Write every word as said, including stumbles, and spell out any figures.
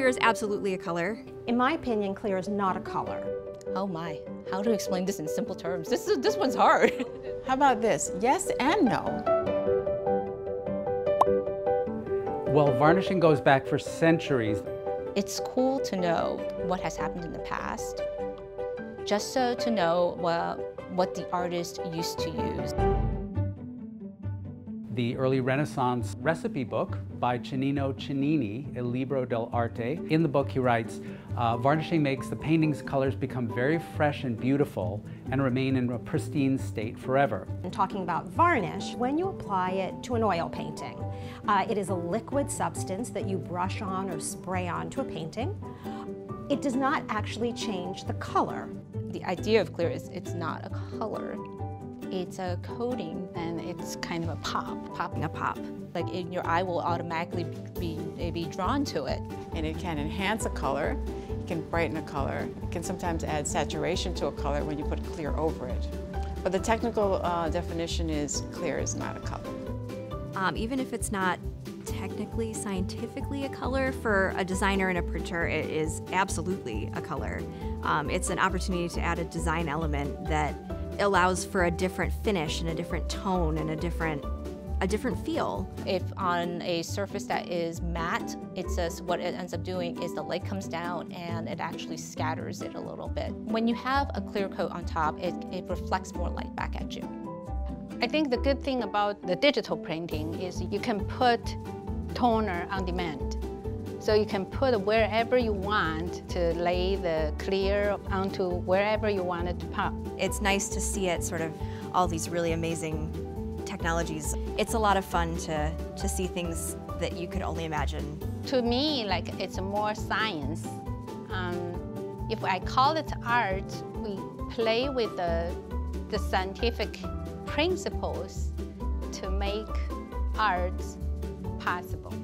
clear is absolutely a color. In my opinion, clear is not a color. Oh my, how to explain this in simple terms? This, is, this one's hard. How about this? Yes and no. Well, varnishing goes back for centuries. It's cool to know what has happened in the past, just so to know what, what the artist used to use. The early Renaissance recipe book by Cennino Cennini, Il Libro dell'Arte. In the book he writes, uh, varnishing makes the painting's colors become very fresh and beautiful and remain in a pristine state forever. And talking about varnish, when you apply it to an oil painting, uh, it is a liquid substance that you brush on or spray onto a painting. It does not actually change the color. The idea of clear is it's not a color. It's a coating, and it's kind of a pop, popping a pop. Like, in your eye will automatically be, be drawn to it. And it can enhance a color, it can brighten a color, it can sometimes add saturation to a color when you put clear over it. But the technical uh, definition is clear is not a color. Um, even if it's not technically, scientifically a color, for a designer and a printer, it is absolutely a color. Um, it's an opportunity to add a design element that allows for a different finish and a different tone and a different a different feel. If on a surface that is matte, it says what it ends up doing is the light comes down and it actually scatters it a little bit. When you have a clear coat on top, it, it reflects more light back at you. I think the good thing about the digital printing is you can put toner on demand. So you can put wherever you want to lay the clear onto wherever you want it to pop. It's nice to see it, sort of all these really amazing technologies. It's a lot of fun to, to see things that you could only imagine. To me, like, it's more science. Um, if I call it art, we play with the, the scientific principles to make art possible.